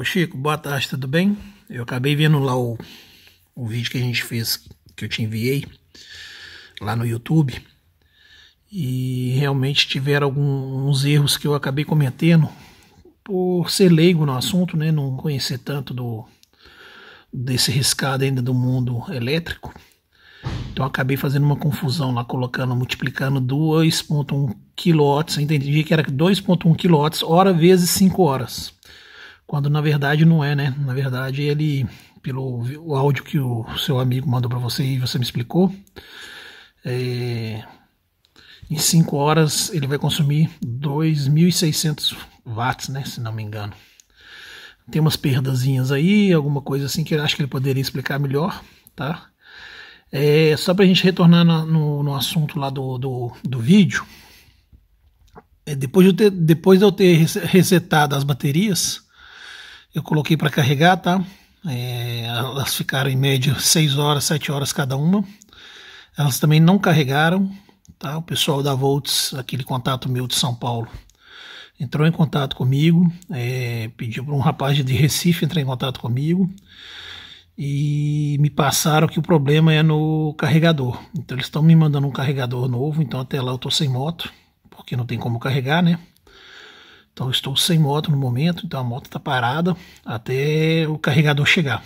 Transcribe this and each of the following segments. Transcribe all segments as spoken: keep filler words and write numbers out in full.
Ô Chico, boa tarde, tudo bem? Eu acabei vendo lá o, o vídeo que a gente fez, que eu te enviei lá no YouTube, e realmente tiveram alguns erros que eu acabei cometendo por ser leigo no assunto, né? Não conhecer tanto do, desse riscado ainda do mundo elétrico. Então acabei fazendo uma confusão lá, colocando, multiplicando dois ponto um quilowatts, entendi que era dois ponto um quilowatts hora vezes cinco horas, quando na verdade não é, né? Na verdade ele, pelo o áudio que o seu amigo mandou para você e você me explicou, é, em cinco horas ele vai consumir dois mil e seiscentos watts, né? Se não me engano. Tem umas perdazinhas aí, alguma coisa assim que eu acho que ele poderia explicar melhor, tá? É, só para a gente retornar na, no, no assunto lá do, do, do vídeo, é, depois, de eu ter, depois de eu ter resetado as baterias, eu coloquei para carregar, tá? É, elas ficaram em média seis horas, sete horas cada uma. Elas também não carregaram, tá? O pessoal da Voltz, aquele contato meu de São Paulo, entrou em contato comigo, é, pediu para um rapaz de Recife entrar em contato comigo, e me passaram que o problema é no carregador. Então eles estão me mandando um carregador novo, então até lá eu estou sem moto, porque não tem como carregar, né? Então eu estou sem moto no momento, então a moto está parada até o carregador chegar.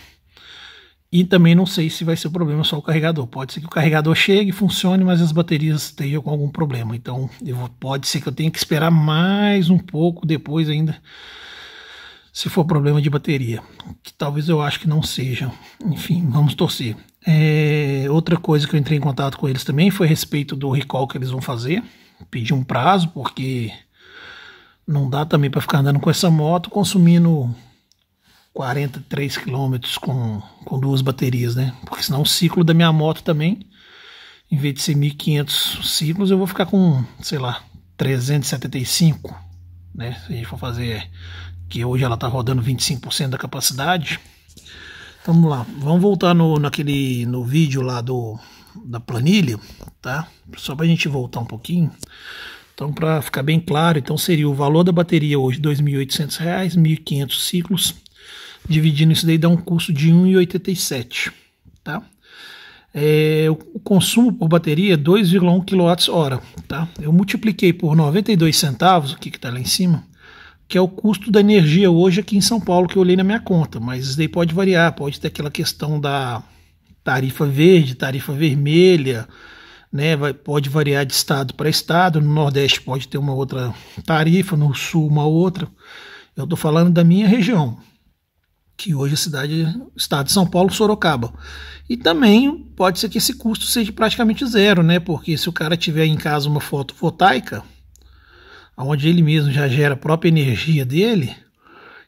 E também não sei se vai ser o problema só o carregador, pode ser que o carregador chegue e funcione, mas as baterias estejam com algum problema. Então eu vou, pode ser que eu tenha que esperar mais um pouco depois ainda, se for problema de bateria, que talvez eu acho que não seja. Enfim, vamos torcer. É, outra coisa que eu entrei em contato com eles também foi a respeito do recall que eles vão fazer. Pedi um prazo, porque não dá também para ficar andando com essa moto consumindo quarenta e três quilômetros com, com duas baterias, né? Porque senão o ciclo da minha moto também, em vez de ser mil e quinhentos ciclos, eu vou ficar com, sei lá, trezentos e setenta e cinco, né? Se a gente for fazer... que hoje ela está rodando vinte e cinco por cento da capacidade. Então, vamos lá, vamos voltar no, naquele, no vídeo lá do, da planilha, tá? Só para a gente voltar um pouquinho. Então, para ficar bem claro, então seria o valor da bateria hoje dois mil e oitocentos reais, mil e quinhentos ciclos, dividindo isso daí dá um custo de um real e oitenta e sete centavos, tá? É, o consumo por bateria é dois vírgula um quilowatts hora, tá? Eu multipliquei por noventa e dois centavos, o que está lá em cima, que é o custo da energia hoje aqui em São Paulo, que eu olhei na minha conta, mas isso daí pode variar, pode ter aquela questão da tarifa verde, tarifa vermelha, né? Vai, pode variar de estado para estado, no Nordeste pode ter uma outra tarifa, no Sul uma outra. Eu estou falando da minha região, que hoje é a cidade, estado de São Paulo, Sorocaba. E também pode ser que esse custo seja praticamente zero, né? Porque se o cara tiver em casa uma fotovoltaica, onde ele mesmo já gera a própria energia dele,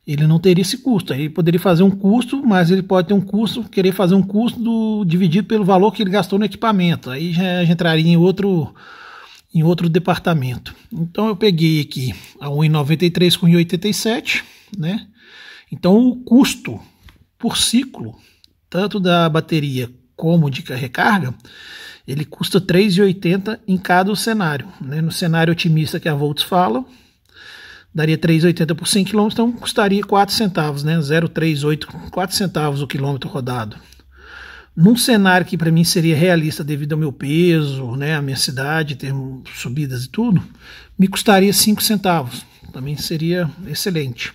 ele não teria esse custo. Ele poderia fazer um custo, mas ele pode ter um custo, querer fazer um custo do, dividido pelo valor que ele gastou no equipamento. Aí já, já entraria em outro, em outro departamento. Então eu peguei aqui a um real e noventa e três centavos com um real e oitenta e sete centavos, né? Então o custo por ciclo, tanto da bateria como de recarga, ele custa três reais e oitenta centavos em cada cenário, né? No cenário otimista que a Voltz fala, daria três reais e oitenta centavos por cem quilômetros, então custaria quatro centavos, né? zero vírgula trezentos e oitenta e quatro centavos o quilômetro rodado. Num cenário que para mim seria realista devido ao meu peso, né, a minha cidade, ter subidas e tudo, me custaria cinco centavos, também seria excelente.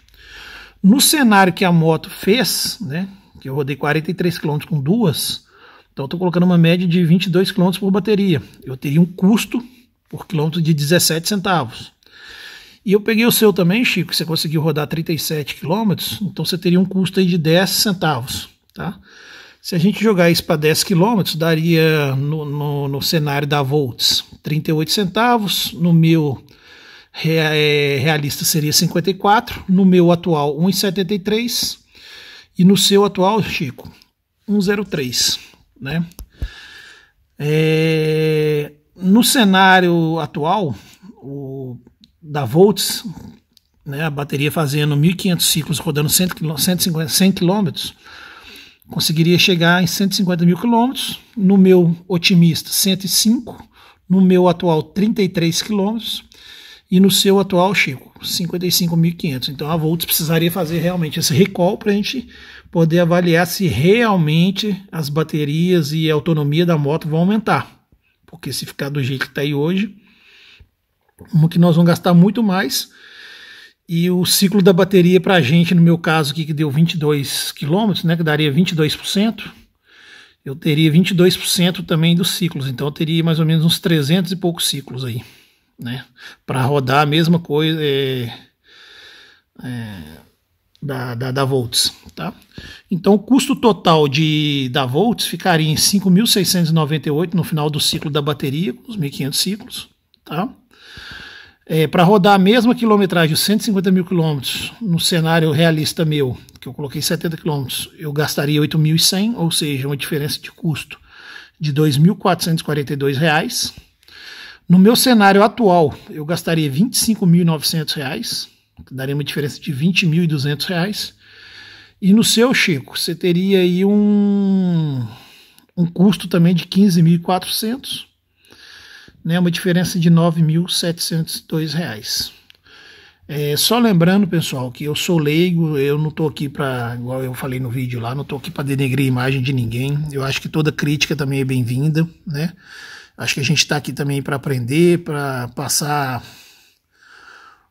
No cenário que a moto fez, né, que eu rodei quarenta e três quilômetros com duas, então estou colocando uma média de vinte e dois quilômetros por bateria. Eu teria um custo por quilômetro de dezessete centavos. E eu peguei o seu também, Chico, que você conseguiu rodar trinta e sete quilômetros, então você teria um custo aí de dez centavos. Tá? Se a gente jogar isso para dez quilômetros, daria no, no, no cenário da Voltz trinta e oito centavos, no meu realista seria cinquenta e quatro, no meu atual um real e setenta e três centavos e no seu atual, Chico, um real e três centavos. Né? É, no cenário atual o, da Voltz, né, a bateria fazendo mil e quinhentos ciclos, rodando cem quilômetros, conseguiria chegar em cento e cinquenta mil quilômetros. No meu otimista, cento e cinco, no meu atual, trinta e três quilômetros, e no seu atual Chico, cinquenta e cinco mil e quinhentos. Então a Voltz precisaria fazer realmente esse recall para a gente poder avaliar se realmente as baterias e a autonomia da moto vão aumentar. Porque se ficar do jeito que está aí hoje, como que nós vamos gastar muito mais. E o ciclo da bateria para a gente, no meu caso aqui, que deu vinte e dois quilômetros, né, que daria vinte e dois por cento, eu teria vinte e dois por cento também dos ciclos. Então eu teria mais ou menos uns trezentos e poucos ciclos aí, né, para rodar a mesma coisa é, é, da, da, da Voltz, tá? Então o custo total de, da Voltz ficaria em cinco mil seiscentos e noventa e oito no final do ciclo da bateria, com os mil e quinhentos ciclos, tá? É, para rodar a mesma quilometragem, cento e cinquenta mil quilômetros, no cenário realista meu, que eu coloquei setenta quilômetros, eu gastaria oito mil e cem, ou seja, uma diferença de custo de dois mil quatrocentos e quarenta e dois reais. No meu cenário atual, eu gastaria vinte e cinco mil e novecentos reais, que daria uma diferença de vinte mil e duzentos reais. E no seu, Chico, você teria aí um, um custo também de quinze mil e quatrocentos, né, uma diferença de nove mil setecentos e dois reais. É, só lembrando, pessoal, que eu sou leigo, eu não estou aqui para, igual eu falei no vídeo lá, não estou aqui para denegrir a imagem de ninguém. Eu acho que toda crítica também é bem-vinda, né? Acho que a gente está aqui também para aprender, para passar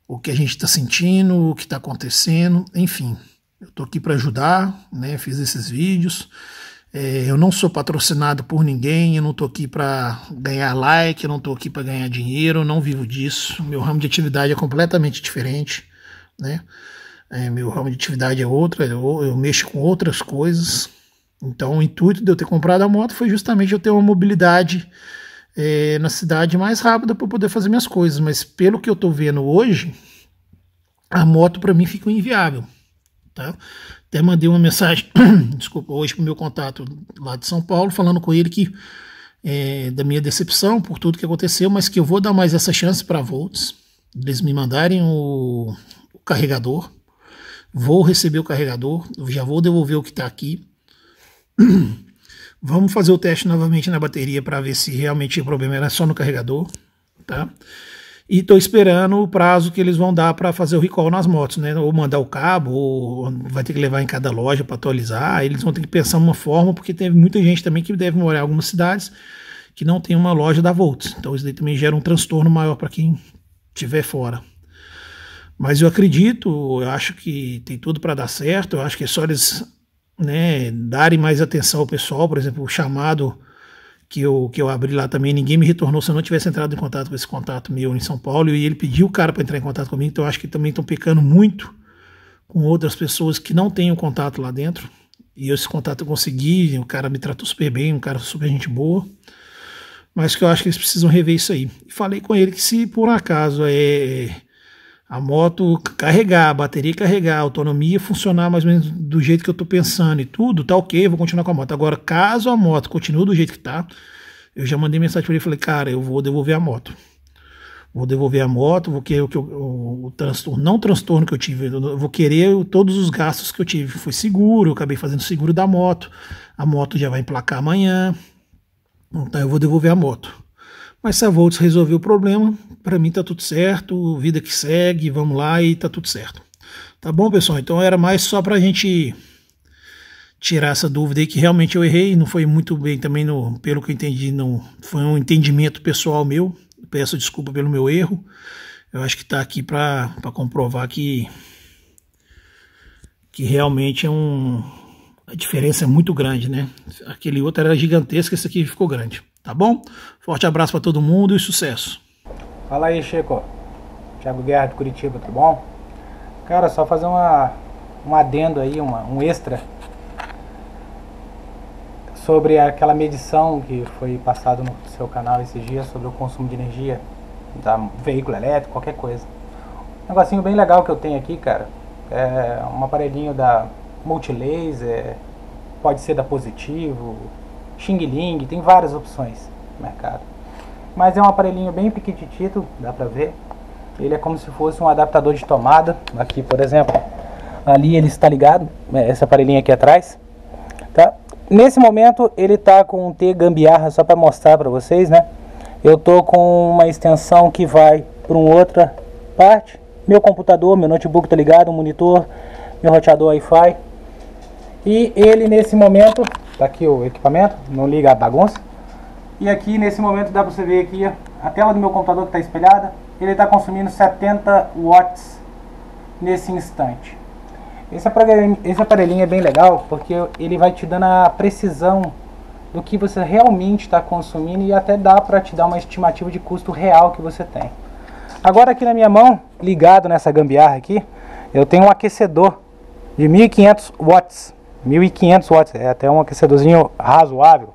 o que a gente está sentindo, o que está acontecendo, enfim. Eu estou aqui para ajudar, né? Fiz esses vídeos. É, eu não sou patrocinado por ninguém, eu não estou aqui para ganhar like, eu não estou aqui para ganhar dinheiro, eu não vivo disso. Meu ramo de atividade é completamente diferente, né? É, meu ramo de atividade é outra, eu, eu mexo com outras coisas. Então o intuito de eu ter comprado a moto foi justamente eu ter uma mobilidade É, na cidade mais rápida para poder fazer minhas coisas, mas pelo que eu tô vendo hoje, a moto para mim ficou inviável, tá? Até mandei uma mensagem desculpa, hoje pro meu contato lá de São Paulo, falando com ele que é, da minha decepção por tudo que aconteceu, mas que eu vou dar mais essa chance para Voltz. Eles me mandarem o, o carregador, vou receber o carregador, eu já vou devolver o que tá aqui. Vamos fazer o teste novamente na bateria para ver se realmente o problema era só no carregador, tá? E tô esperando o prazo que eles vão dar para fazer o recall nas motos, né? Ou mandar o cabo, ou vai ter que levar em cada loja para atualizar. Eles vão ter que pensar uma forma, porque tem muita gente também que deve morar em algumas cidades que não tem uma loja da Voltz. Então isso daí também gera um transtorno maior para quem estiver fora. Mas eu acredito, eu acho que tem tudo para dar certo, eu acho que é só eles, né, darem mais atenção ao pessoal. Por exemplo, o chamado que eu, que eu abri lá também, ninguém me retornou. Se eu não tivesse entrado em contato com esse contato meu em São Paulo, e ele pediu o cara para entrar em contato comigo, então eu acho que também estão pecando muito com outras pessoas que não têm o contato lá dentro, e esse contato eu consegui, o cara me tratou super bem, um cara super gente boa, mas que eu acho que eles precisam rever isso aí. E falei com ele que se por um acaso é... a moto carregar, a bateria carregar, a autonomia funcionar mais ou menos do jeito que eu tô pensando e tudo, tá ok, eu vou continuar com a moto. Agora, caso a moto continue do jeito que tá, eu já mandei mensagem para ele e falei, cara, eu vou devolver a moto. Vou devolver a moto, vou querer o, que eu, o, o transtorno, não o transtorno que eu tive, eu vou querer todos os gastos que eu tive. Foi seguro, eu acabei fazendo seguro da moto, a moto já vai emplacar amanhã, então eu vou devolver a moto. Mas se a Voltz resolveu o problema, para mim tá tudo certo, vida que segue, vamos lá e tá tudo certo. Tá bom, pessoal? Então era mais só pra gente tirar essa dúvida aí, que realmente eu errei, não foi muito bem também, no, pelo que eu entendi, não, foi um entendimento pessoal meu, peço desculpa pelo meu erro. Eu acho que tá aqui pra, pra comprovar que, que realmente é um... a diferença é muito grande, né? Aquele outro era gigantesco, esse aqui ficou grande. Tá bom? Forte abraço para todo mundo e sucesso. Fala aí, Chico. Thiago Guerra de Curitiba, tá bom? Cara, só fazer uma, um adendo aí, uma, um extra sobre aquela medição que foi passada no seu canal esses dias sobre o consumo de energia da veículo elétrico, qualquer coisa. Um negocinho bem legal que eu tenho aqui, cara, é um aparelhinho da Multilaser, pode ser da Positivo, Xing Ling, tem várias opções no mercado, mas é um aparelhinho bem pequititito, dá pra ver. Ele é como se fosse um adaptador de tomada. Aqui, por exemplo, ali ele está ligado, esse aparelhinho aqui atrás, tá? Nesse momento ele tá com um T gambiarra, só para mostrar para vocês, né? Eu tô com uma extensão que vai para um outra parte, meu computador, meu notebook tá ligado, um monitor, meu roteador Wi-Fi. E ele nesse momento, tá aqui o equipamento, não liga a bagunça. E aqui nesse momento dá pra você ver aqui, ó, a tela do meu computador que tá espelhada, ele tá consumindo setenta watts nesse instante. Esse aparelhinho, esse aparelhinho é bem legal porque ele vai te dando a precisão do que você realmente está consumindo e até dá para te dar uma estimativa de custo real que você tem. Agora aqui na minha mão, ligado nessa gambiarra aqui, eu tenho um aquecedor de mil e quinhentos watts. mil e quinhentos watts, é até um aquecedorzinho razoável.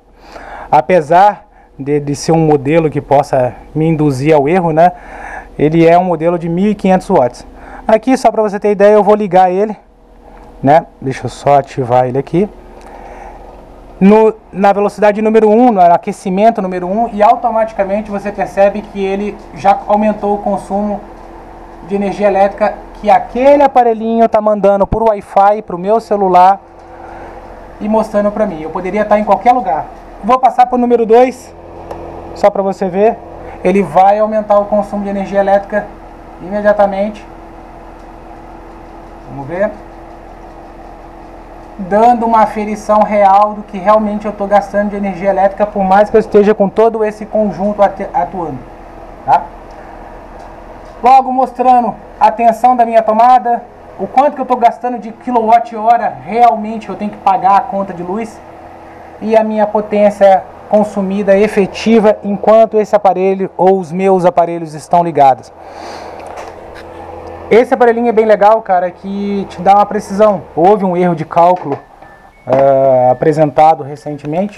Apesar de, de ser um modelo que possa me induzir ao erro, né? Ele é um modelo de mil e quinhentos watts. Aqui, só para você ter ideia, eu vou ligar ele, né? Deixa eu só ativar ele aqui. No, na velocidade número um, no aquecimento número um, e automaticamente você percebe que ele já aumentou o consumo de energia elétrica que aquele aparelhinho está mandando por Wi-Fi para o meu celular e mostrando para mim. Eu poderia estar em qualquer lugar. Vou passar para o número dois, só para você ver. Ele vai aumentar o consumo de energia elétrica imediatamente. Vamos ver. Dando uma aferição real do que realmente eu estou gastando de energia elétrica, por mais que eu esteja com todo esse conjunto atuando, tá? Logo mostrando a tensão da minha tomada, o quanto que eu estou gastando de quilowatt-hora realmente eu tenho que pagar a conta de luz e a minha potência consumida efetiva enquanto esse aparelho ou os meus aparelhos estão ligados. Esse aparelhinho é bem legal, cara, que te dá uma precisão. Houve um erro de cálculo uh, apresentado recentemente,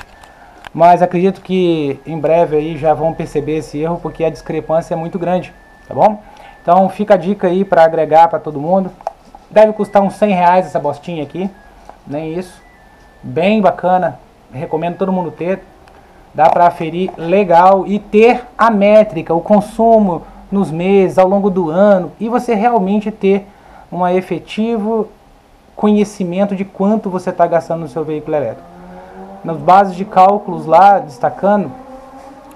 mas acredito que em breve aí já vão perceber esse erro, porque a discrepância é muito grande, tá bom? Então fica a dica aí para agregar para todo mundo. Deve custar uns cem reais essa bostinha aqui, nem isso. Bem bacana, recomendo todo mundo ter. Dá para aferir legal e ter a métrica, o consumo nos meses, ao longo do ano, e você realmente ter um efetivo conhecimento de quanto você está gastando no seu veículo elétrico. Nas bases de cálculos lá, destacando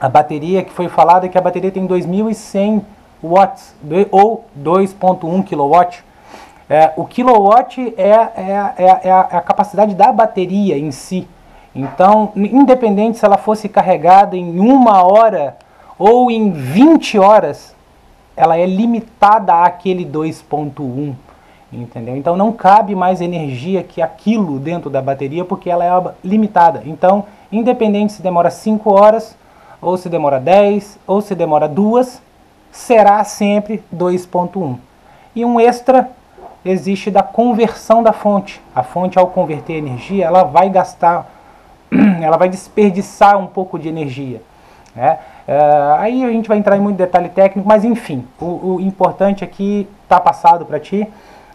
a bateria, que foi falado que a bateria tem dois mil e cem watts, ou dois vírgula um quilowatt. É, o kilowatt é, é, é, é a capacidade da bateria em si. Então, independente se ela fosse carregada em uma hora ou em vinte horas, ela é limitada àquele dois vírgula um, entendeu? Então não cabe mais energia que aquilo dentro da bateria, porque ela é limitada. Então, independente se demora cinco horas, ou se demora dez, ou se demora duas, será sempre dois vírgula um. E um extra existe da conversão da fonte. A fonte, ao converter energia, ela vai gastar, ela vai desperdiçar um pouco de energia, né? Uh, aí a gente vai entrar em muito detalhe técnico, mas enfim, o, o importante aqui tá passado para ti.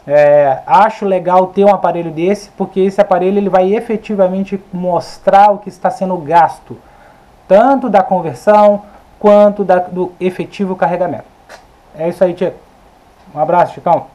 É, acho legal ter um aparelho desse, porque esse aparelho ele vai efetivamente mostrar o que está sendo gasto, tanto da conversão quanto da, do efetivo carregamento. É isso aí, Chico. Um abraço, Chicão.